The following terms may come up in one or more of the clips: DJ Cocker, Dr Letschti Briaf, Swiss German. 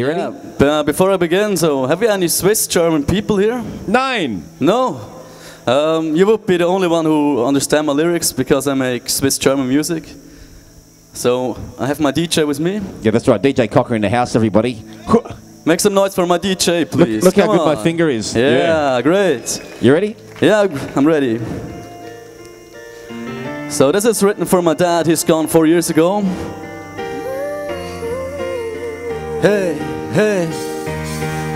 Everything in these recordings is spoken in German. You ready? Yeah. Before I begin, so have we any Swiss German people here? Nein. No. You would be the only one who understands my lyrics because I make Swiss German music. So I have my DJ with me. Yeah, that's right. DJ Cocker in the house, everybody. Make some noise for my DJ, please. Look how good my finger is. Yeah, great. You ready? Yeah, I'm ready. So this is written for my dad. He's gone 4 years ago. Hey, hey,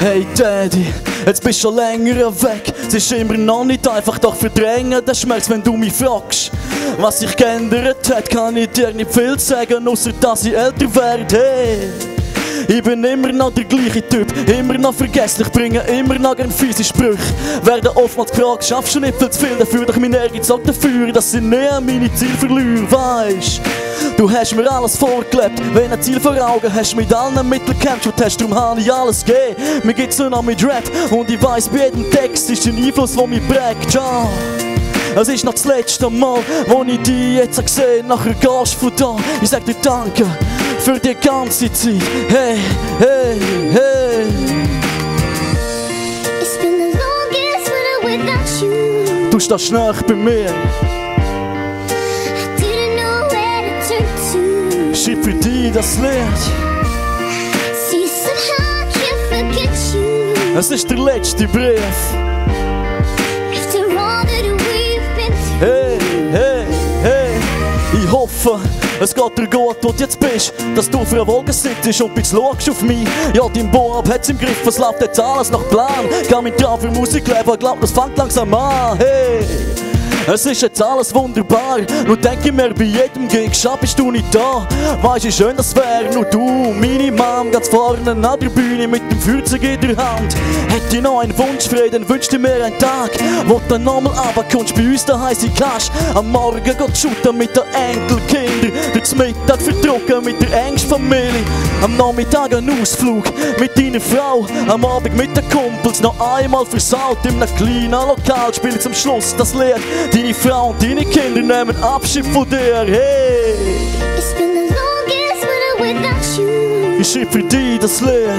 hey Daddy, jetzt bist schon länger weg. Es ist immer noch nicht einfach, doch verdrängen den Schmerz, wenn du mich fragst. Was sich geändert hat, kann ich dir nicht viel sagen, außer dass ich älter werde. Hey. Ich bin immer noch der gleiche Typ, immer noch vergesslich, bringe immer noch gern fiese Sprüche. Werden oftmals gefragt, schaffst du nicht viel zu viel dafür, doch mein Ehrgeiz sorgt dafür, dass ich nie an meine Ziele verliere, weisst. Du hast mir alles vorgelebt, wenn ein Ziel vor Augen hast, mit allen Mitteln gekämpft und hast, darum habe ich alles gegeben. Mir geht's nur noch mit Rap und ich weiss, bei jedem Text ist ein Einfluss, der mich prägt, ja. Es ist noch das letzte Mal, wo ich dich jetzt gesehen habe, nachher gehst du von da. Ich sag dir Danke für die ganze Zeit. Hey, hey, hey. It's been the longest winter without you. Du stehst nahe bei mir. I didn't know where to turn to. Schreib für dich das Lied. See, somehow I can't forget you. Es ist der letzte Brief. Hey, hey, hey, ich hoffe, es geht dir gut, wo du jetzt bist, dass du auf einer Wolke sitzt und jetzt schaust auf mich. Ja, dein Bob hat's im Griff, es läuft jetzt alles nach Plan. Kann mit dir für Musik leben, glaub, das fängt langsam an, hey. Es ist jetzt alles wunderbar, nur denke ich mir bei jedem Gig, schade bist du nicht da. Weißt du, schön das wär, nur du, meine Mom, ganz vorne an der Bühne mit dem Feuerzeug in der Hand. Hätte ich noch einen Wunsch frei, dann wünsch dir mir einen Tag, wo du dann nochmal runterkommst, bei uns da heisst ich Kasch. Am Morgen geht shooten mit den Enkelkindern, durchs Mittag verdrucken mit der engsten Familie. Am Nachmittag ein Ausflug mit deiner Frau, am Abend mit den Kumpels noch einmal versaut. In einem kleinen Lokal spiel ich zum Schluss das Lied. Deine Frau und deine Kinder nehmen Abschied von dir, hey! It's been the longest winter without you. Ich schreib für dich das Lied. I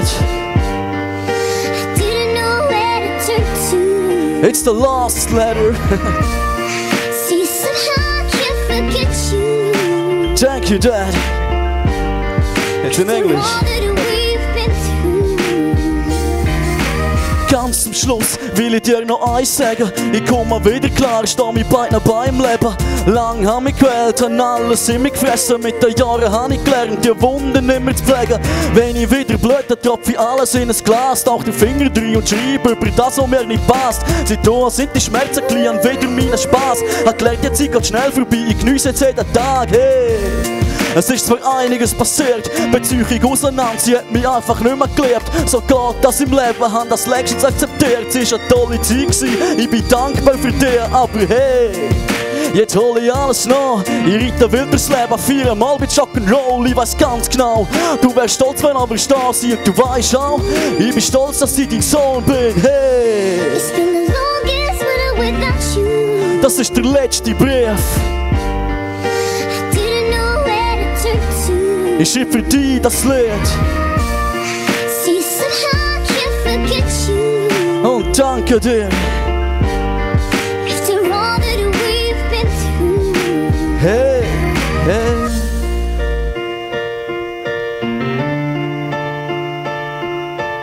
didn't know where to turn to. It's the last letter. See, somehow I can't forget you. Thank you, Dad. It's in English. Ganz zum Schluss will ich dir noch eins sagen. Ich komme wieder klar, steh mit beiden Beinen im Leben. Lang hab ich gewählt, hab alles in mich gefressen. Mit den Jahren hab ich gelernt, die Wunden nicht mehr zu pflegen. Wenn ich wieder blöde, tropfe ich alles in ein Glas. Tauch den Finger drin und schreibe über das, was mir nicht passt. Seitdem sind die Schmerzen klein, und wieder meinen Spass. Hab gelernt, jetzt geht schnell vorbei, ich geniesse jetzt jeden Tag, hey. Es ist zwar einiges passiert, bezüglich auseinander, sie hat mich einfach nicht mehr geliebt. So geht das im Leben, haben das längstens akzeptiert. Es war eine tolle Zeit gewesen, ich bin dankbar für dich, aber hey, jetzt hole ich alles noch. Ich reite wild durchs Leben, viermal mit Rock'n'Roll. Ich weiss ganz genau, du wärst stolz, wenn aber ich da sei. Und du weißt auch, ich bin stolz, dass ich dein Sohn bin, hey. It's been the longest winter without you. Das ist der letzte Brief. Ich schreib für dich das Lied. See, somehow I can't forget you. Und danke dir. After all that we've been through. Hey, hey.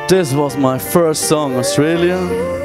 This was my first song, Australia.